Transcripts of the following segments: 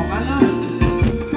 Hãy subscribe cho kênh Ghiền Mì Gõ để không bỏ lỡ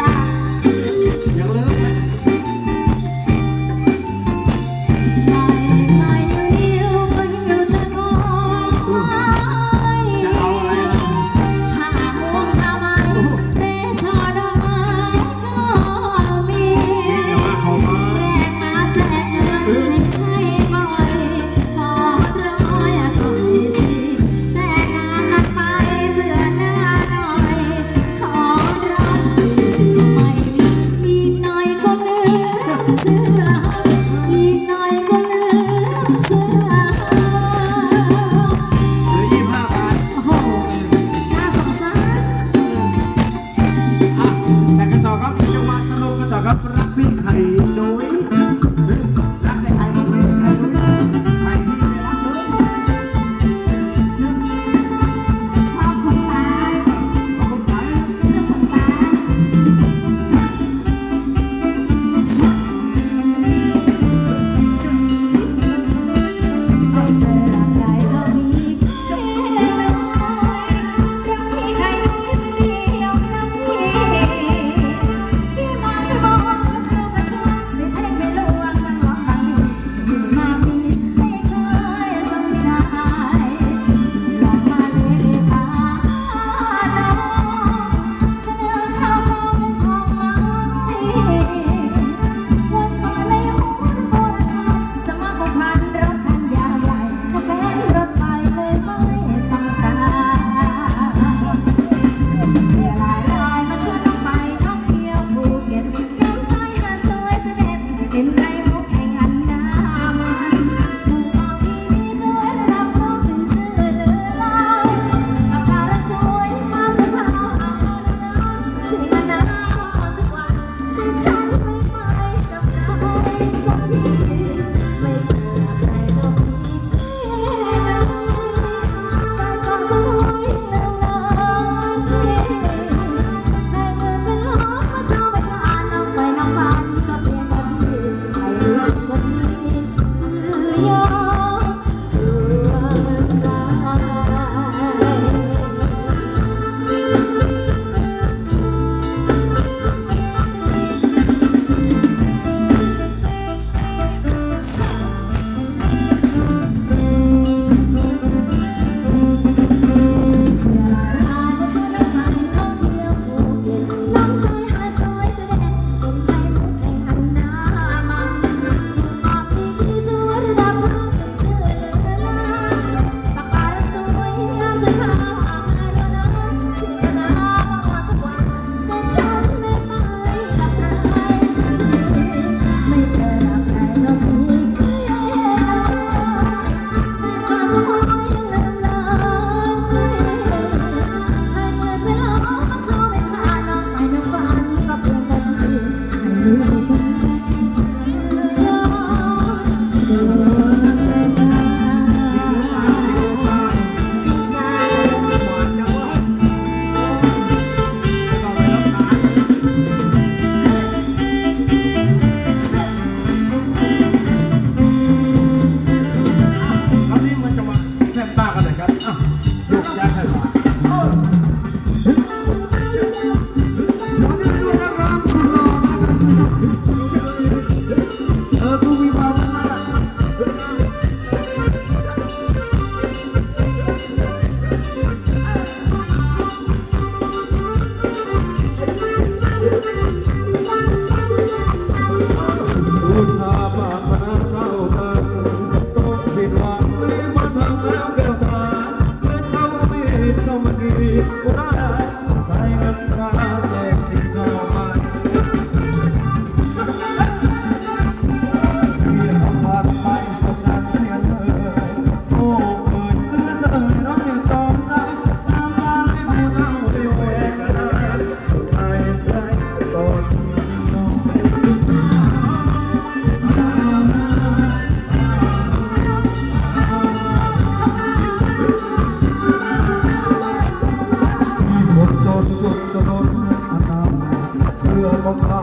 những video hấp dẫn.